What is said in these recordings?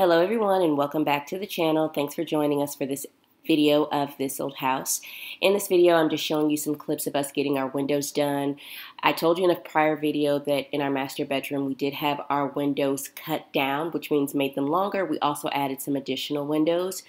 Hello everyone and welcome back to the channel. Thanks for joining us for this video of This Old House. In this video I'm just showing you some clips of us getting our windows done. I told you in a prior video that in our master bedroom we did have our windows cut down, which means made them longer. We also added some additional windows.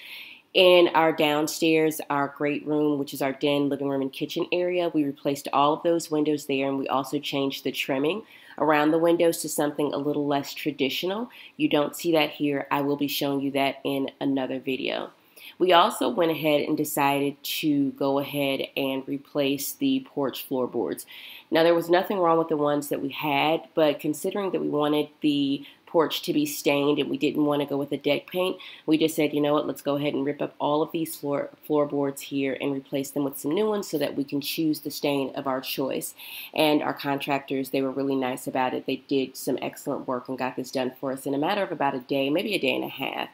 In our downstairs, our great room, which is our den, living room, and kitchen area, we replaced all of those windows there, and we also changed the trimming around the windows to something a little less traditional. You don't see that here. I will be showing you that in another video. We also went ahead and decided to go ahead and replace the porch floorboards. Now, there was nothing wrong with the ones that we had, but considering that we wanted the porch to be stained and we didn't want to go with a deck paint, we just said, you know what, let's go ahead and rip up all of these floorboards here and replace them with some new ones so that we can choose the stain of our choice. And our contractors, they were really nice about it. They did some excellent work and got this done for us in a matter of about a day, maybe a day and a half.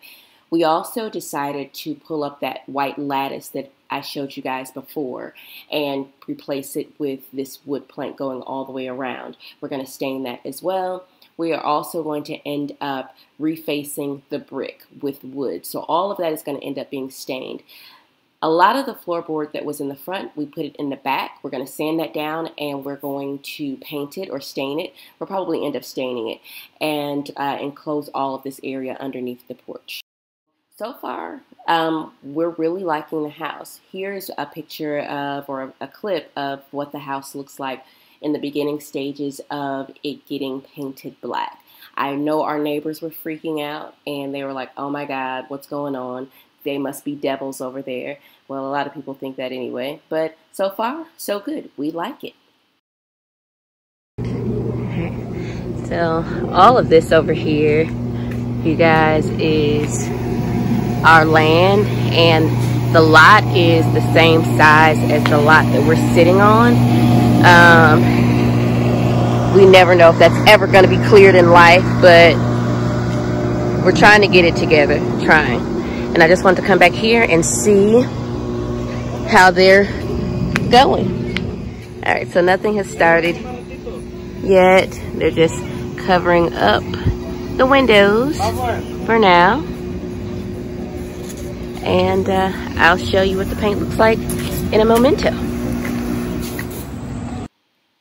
We also decided to pull up that white lattice that I showed you guys before and replace it with this wood plank going all the way around. We're going to stain that as well. We are also going to end up refacing the brick with wood. So all of that is going to end up being stained. A lot of the floorboard that was in the front, we put it in the back. We're going to sand that down and we're going to paint it or stain it. We'll probably end up staining it and enclose all of this area underneath the porch. So far, we're really liking the house. Here's a picture of, or a clip of, what the house looks like in the beginning stages of it getting painted black. I know our neighbors were freaking out and they were like, oh my God, what's going on? They must be devils over there. Well, a lot of people think that anyway, but so far, so good. We like it. So all of this over here, you guys, is our land, and the lot is the same size as the lot that we're sitting on. We never know if that's ever going to be cleared in life, but we're trying to get it together, and I just wanted to come back here and see how they're going. All right, so nothing has started yet. They're just covering up the windows for now, and I'll show you what the paint looks like in a momento.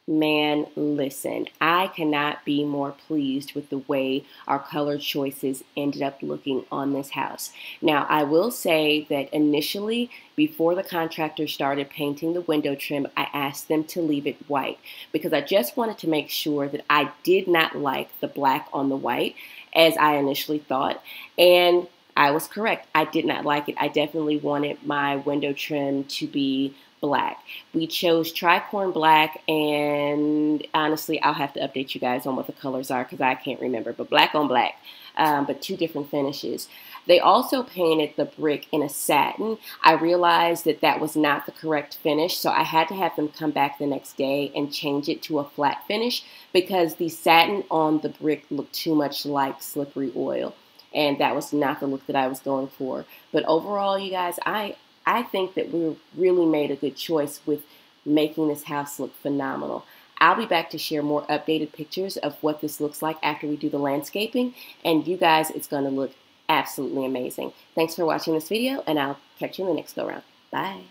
Man, listen, I cannot be more pleased with the way our color choices ended up looking on this house. Now, I will say that initially, before the contractor started painting the window trim, I asked them to leave it white because I just wanted to make sure that I did not like the black on the white as I initially thought. And I was correct. I did not like it. I definitely wanted my window trim to be black. We chose Tricorn black, and honestly, I'll have to update you guys on what the colors are because I can't remember, but black on black, but two different finishes. They also painted the brick in a satin. I realized that that was not the correct finish, so I had to have them come back the next day and change it to a flat finish because the satin on the brick looked too much like slippery oil, and that was not the look that I was going for. But overall, you guys, I think that we really made a good choice with making this house look phenomenal. I'll be back to share more updated pictures of what this looks like after we do the landscaping, and you guys, it's going to look absolutely amazing. Thanks for watching this video, and I'll catch you in the next go-round. Bye.